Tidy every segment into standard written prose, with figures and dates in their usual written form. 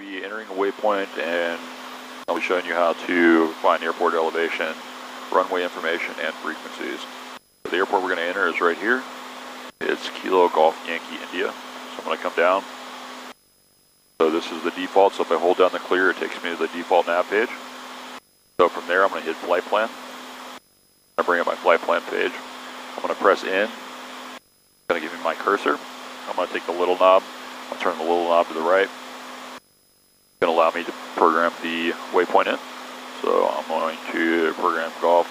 be entering a waypoint, and I'll be showing you how to find airport elevation, runway information, and frequencies. The airport we're going to enter is right here. It's Kilo Golf Yankee, India. So I'm going to come down. So this is the default, so if I hold down the clear, it takes me to the default nav page. So from there, I'm going to hit flight plan. I'm going to bring up my flight plan page. I'm going to press in. It's going to give me my cursor. I'm going to take the little knob. I'll turn the little knob to the right. It's going to allow me to program the waypoint in. So I'm going to program Golf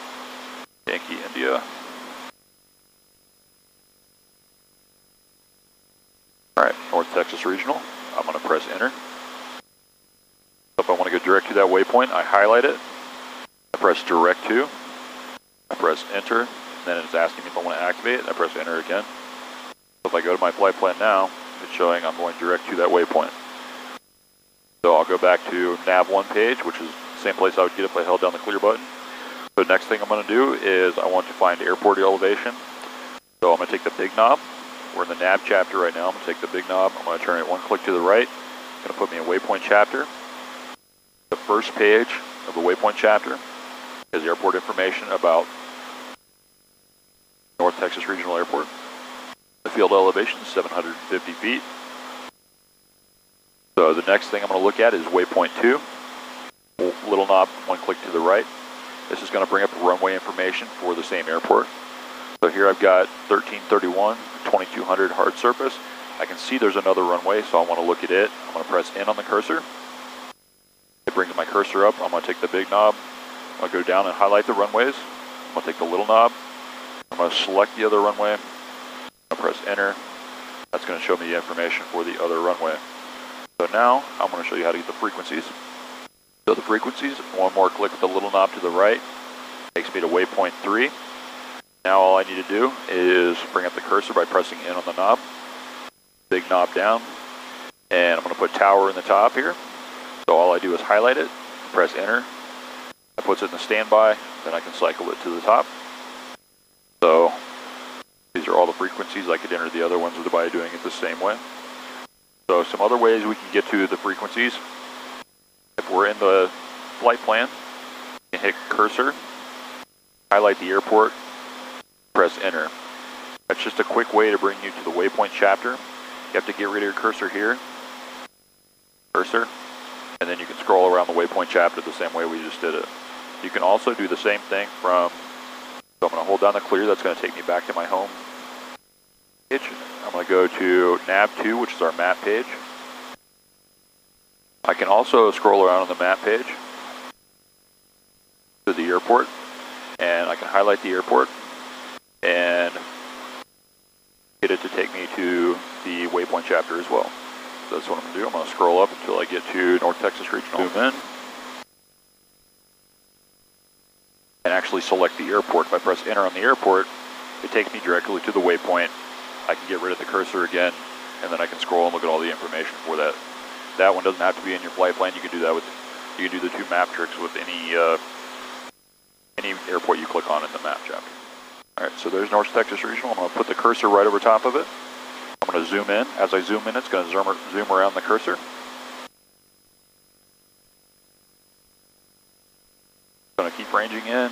Yankee, India. All right, North Texas Regional. I'm going to press enter. If I want to go direct to that waypoint, I highlight it. I press direct to. I press enter. Then it's asking me if I want to activate it. I press enter again. If I go to my flight plan now, it's showing I'm going direct to that waypoint. So I'll go back to Nav1 page, which is the same place I would get if I held down the clear button. So next thing I'm going to do is I want to find airport elevation. So I'm going to take the big knob. We're in the nav chapter right now. I'm going to take the big knob. I'm going to turn it one click to the right. It's going to put me in waypoint chapter. The first page of the waypoint chapter is airport information about North Texas Regional Airport. The field elevation is 750 feet. So the next thing I'm going to look at is waypoint 2. Little knob, one click to the right. This is going to bring up runway information for the same airport. So here I've got 1331, 2200 hard surface. I can see there's another runway, so I want to look at it. I'm going to press in on the cursor. It brings my cursor up. I'm going to take the big knob. I'm going to go down and highlight the runways. I'm going to take the little knob. I'm going to select the other runway. I'm going to press enter. That's going to show me the information for the other runway. So now I'm going to show you how to get the frequencies. So the frequencies, one more click with the little knob to the right. Takes me to waypoint 3. Now all I need to do is bring up the cursor by pressing in on the knob. Big knob down. And I'm going to put tower in the top here. So all I do is highlight it. Press enter. That puts it in the standby. Then I can cycle it to the top. So these are all the frequencies. I could enter the other ones by doing it the same way. So some other ways we can get to the frequencies. If we're in the flight plan, you can hit cursor, highlight the airport, press enter. That's just a quick way to bring you to the waypoint chapter. You have to get rid of your cursor here, cursor, and then you can scroll around the waypoint chapter the same way we just did it. You can also do the same thing from, so I'm going to hold down the clear, that's going to take me back to my home page. I'm going to go to Nav2, which is our map page. I can also scroll around on the map page to the airport, and I can highlight the airport and get it to take me to the waypoint chapter as well. So that's what I'm going to do. I'm going to scroll up until I get to North Texas Regional. Zoom in. And actually select the airport. If I press enter on the airport, it takes me directly to the waypoint. I can get rid of the cursor again, and then I can scroll and look at all the information for that. That one doesn't have to be in your flight plan. You can do that with, you can do the two map tricks with any airport you click on in the map chapter. All right, so there's North Texas Regional. I'm going to put the cursor right over top of it. I'm going to zoom in. As I zoom in, it's going to zoom around the cursor. Going to keep ranging in.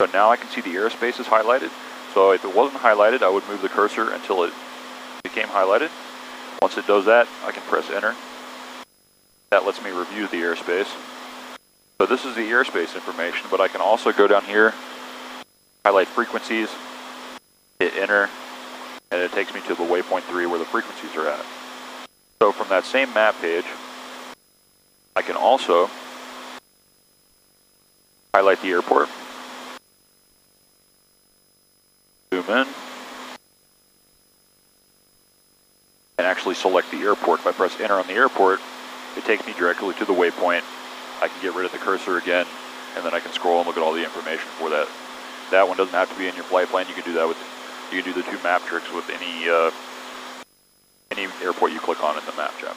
So now I can see the airspace is highlighted. So if it wasn't highlighted, I would move the cursor until it became highlighted. Once it does that, I can press enter. That lets me review the airspace. So this is the airspace information, but I can also go down here, highlight frequencies, hit enter, and it takes me to the waypoint 3 where the frequencies are at. So from that same map page, I can also highlight the airport, zoom in, and actually select the airport. If I press enter on the airport, it takes me directly to the waypoint. I can get rid of the cursor again, and then I can scroll and look at all the information for that. That one doesn't have to be in your flight plan. You can do that with, you can do the two map tricks with any airport you click on in the map chapter.